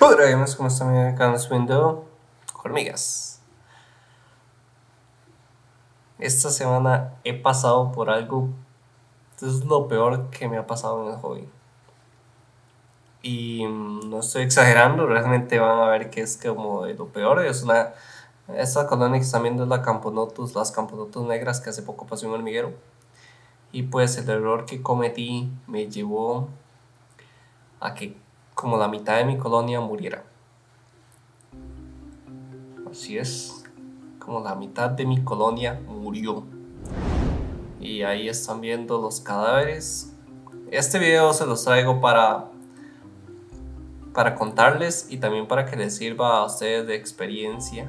Hola, amigos, ¿cómo están? Acá en Swindow, hormigas. Esta semana he pasado por algo, esto es lo peor que me ha pasado en el hobby. Y no estoy exagerando, realmente van a ver que es como de lo peor. Esta colonia que están viendo es la Camponotus, las Camponotus negras que hace poco pasé en un hormiguero. Y pues el error que cometí me llevó a que como la mitad de mi colonia muriera. Así es, como la mitad de mi colonia murió. Y ahí están viendo los cadáveres. Este video se los traigo para contarles y también para que les sirva a ustedes de experiencia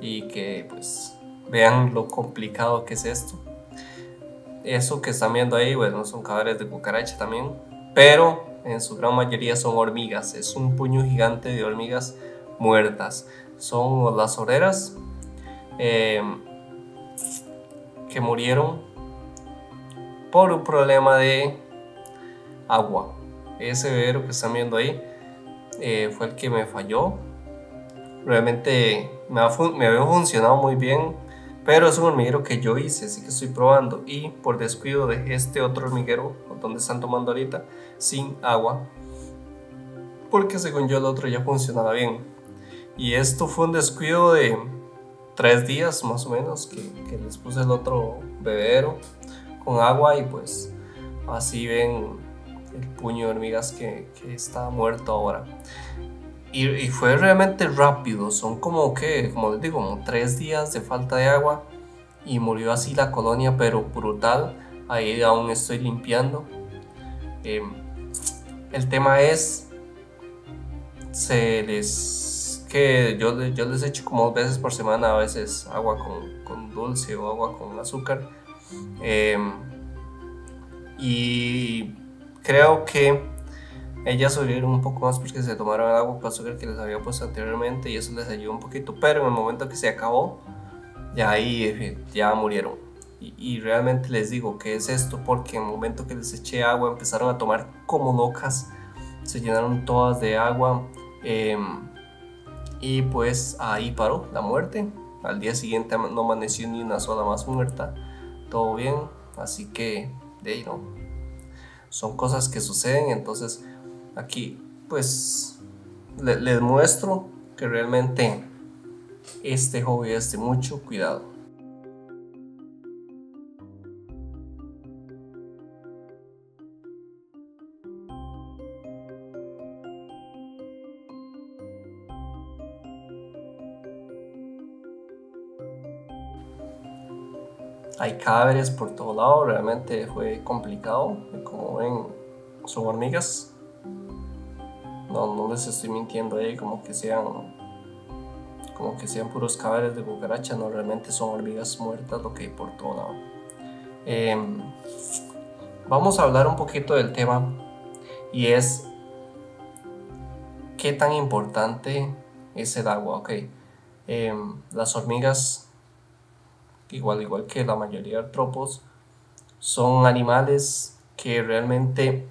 y que pues vean lo complicado que es esto. Eso que están viendo ahí, bueno, son cadáveres de cucaracha también, pero en su gran mayoría son hormigas. Es un puño gigante de hormigas muertas. Son las obreras que murieron por un problema de agua. Ese bebedero que están viendo ahí fue el que me falló. Realmente me había funcionado muy bien, pero es un hormiguero que yo hice, así que estoy probando. Y por descuido de este otro hormiguero, donde están tomando ahorita, sin agua, porque según yo el otro ya funcionaba bien. Y esto fue un descuido de 3 días más o menos, que les puse el otro bebedero con agua. Y pues así ven el puño de hormigas que está muerto ahora. Y fue realmente rápido, son como que, como les digo, como 3 días de falta de agua y murió así la colonia, pero brutal. Ahí aún estoy limpiando. El tema es que yo les echo como 2 veces por semana, a veces agua con dulce o agua con azúcar. Y creo que ellas sobrevivieron un poco más porque se tomaron el agua con azúcar que les había puesto anteriormente, y eso les ayudó un poquito, pero en el momento que se acabó, ya ahí ya murieron. Y realmente les digo que es esto, porque en el momento que les eché agua empezaron a tomar como locas, se llenaron todas de agua, y pues ahí paró la muerte. Al día siguiente no amaneció ni una sola más muerta, todo bien. Así que de ahí no, son cosas que suceden. Entonces aquí pues les muestro que realmente este hobby es de mucho cuidado. Hay cadáveres por todo lado, realmente fue complicado. Como ven, son hormigas. No les estoy mintiendo ahí, como que sean puros cadáveres de cucaracha. No, realmente son hormigas muertas lo que hay por todo lado. Vamos a hablar un poquito del tema, y es qué tan importante es el agua. Okay. Las hormigas, igual que la mayoría de artrópodos, son animales que realmente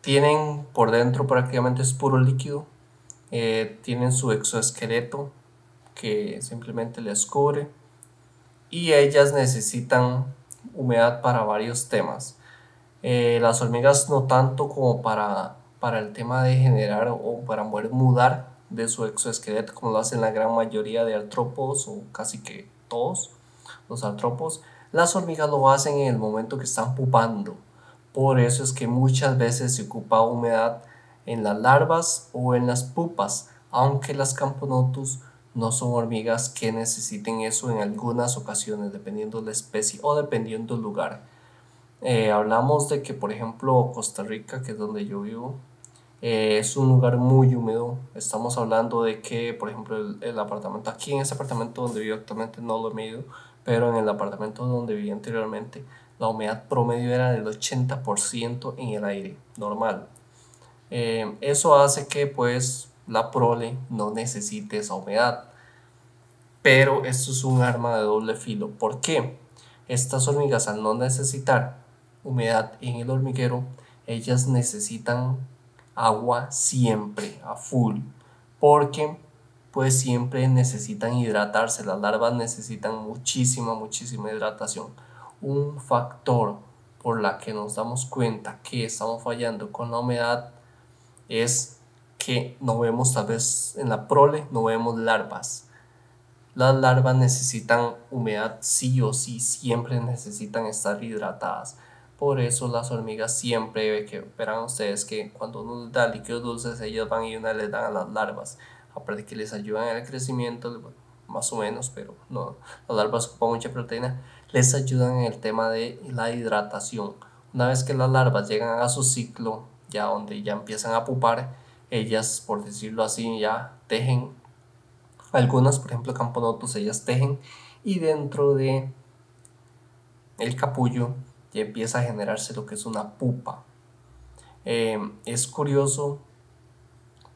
tienen por dentro prácticamente es puro líquido. Tienen su exoesqueleto que simplemente les cubre, y ellas necesitan humedad para varios temas. Las hormigas no tanto como para el tema de generar o para poder mudar de su exoesqueleto, como lo hacen la gran mayoría de artrópodos, o casi que todos los artrópodos. Las hormigas lo hacen en el momento que están pupando. Por eso es que muchas veces se ocupa humedad en las larvas o en las pupas, aunque las Camponotus no son hormigas que necesiten eso en algunas ocasiones, dependiendo la especie o dependiendo el lugar. Hablamos de que, por ejemplo, Costa Rica, que es donde yo vivo, es un lugar muy húmedo. Estamos hablando de que, por ejemplo, el apartamento, aquí en este apartamento donde vivo actualmente no lo he medido, pero en el apartamento donde vivía anteriormente, la humedad promedio era del 80% en el aire normal. Eso hace que pues la prole no necesite esa humedad. Pero esto es un arma de doble filo. ¿Por qué? Estas hormigas, al no necesitar humedad en el hormiguero, ellas necesitan agua siempre. a full, porque pues siempre necesitan hidratarse, las larvas necesitan muchísima hidratación. Un factor por la que nos damos cuenta que estamos fallando con la humedad es que no vemos, tal vez en la prole no vemos larvas. Las larvas necesitan humedad sí o sí, siempre necesitan estar hidratadas. Por eso las hormigas siempre, que verán ustedes que cuando uno les da líquidos dulces, ellas van y una les dan a las larvas. Aparte que les ayudan en el crecimiento, más o menos, pero no, las larvas ocupan mucha proteína, les ayudan en el tema de la hidratación. Una vez que las larvas llegan a su ciclo, ya donde ya empiezan a pupar, ellas, por decirlo así, ya tejen. Algunas, por ejemplo Camponotus, ellas tejen y dentro de el capullo ya empieza a generarse lo que es una pupa. Es curioso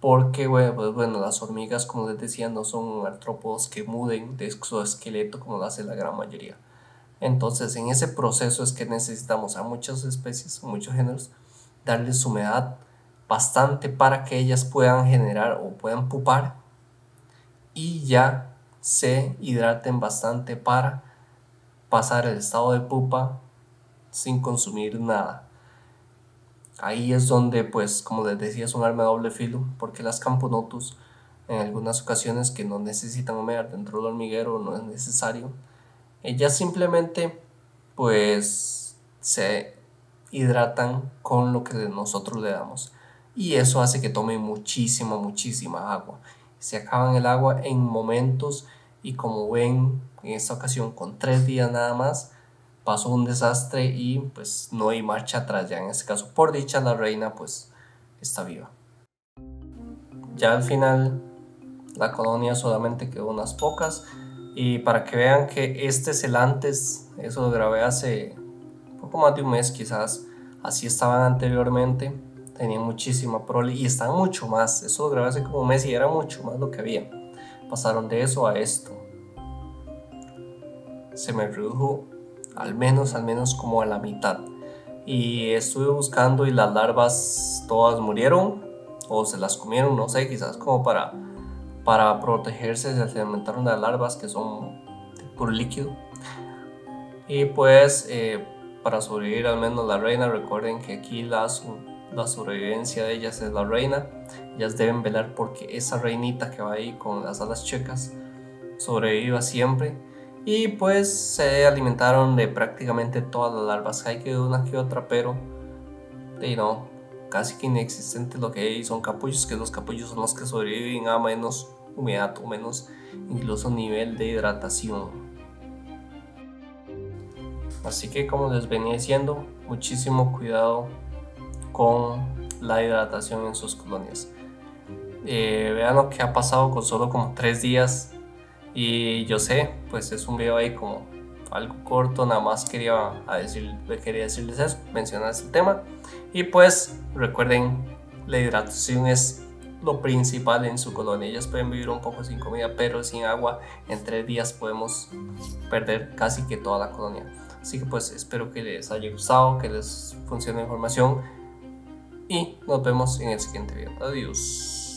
porque bueno, las hormigas, como les decía, no son artrópodos que muden de exoesqueleto como lo hace la gran mayoría. Entonces en ese proceso es que necesitamos a muchas especies, a muchos géneros, darles humedad bastante para que ellas puedan generar o puedan pupar y ya se hidraten bastante para pasar el estado de pupa sin consumir nada. Ahí es donde, pues, como les decía, es un arma de doble filo, porque las Camponotus, en algunas ocasiones que no necesitan humedad dentro del hormiguero, no es necesario, ellas simplemente pues se hidratan con lo que nosotros le damos, y eso hace que tomen muchísima agua. Se acaban el agua en momentos, y como ven en esta ocasión, con 3 días nada más pasó un desastre y pues no hay marcha atrás ya en este caso. Por dicha, la reina pues está viva. Ya al final la colonia solamente quedó unas pocas, y para que vean que este es el antes, eso lo grabé hace poco más de un mes quizás, así estaban anteriormente. Tenían muchísima prole y están mucho más. Eso lo grabé hace como un mes y era mucho más lo que había. Pasaron de eso a esto. Se me redujo al menos como a la mitad. Y estuve buscando y las larvas todas murieron o se las comieron, no sé, quizás como para protegerse se alimentaron de las larvas que son de puro líquido. Y pues para sobrevivir al menos la reina, recuerden que aquí la sobrevivencia de ellas es la reina. Ellas deben velar porque esa reinita que va ahí con las alas checas sobreviva siempre. Y pues se alimentaron de prácticamente todas las larvas. Hay que una que otra, pero no, casi que inexistente lo que hay son capullos, que los capullos son los que sobreviven a menos humedad o menos incluso nivel de hidratación. Así que, como les venía diciendo, muchísimo cuidado con la hidratación en sus colonias. Vean lo que ha pasado con solo como 3 días, y yo sé, pues es un video ahí como algo corto, nada más quería decirles eso, mencionar este tema. Y pues recuerden, la hidratación es lo principal en su colonia. Ellas pueden vivir un poco sin comida, pero sin agua en 3 días podemos perder casi que toda la colonia. Así que pues espero que les haya gustado, que les funcione la información, y nos vemos en el siguiente video. Adiós.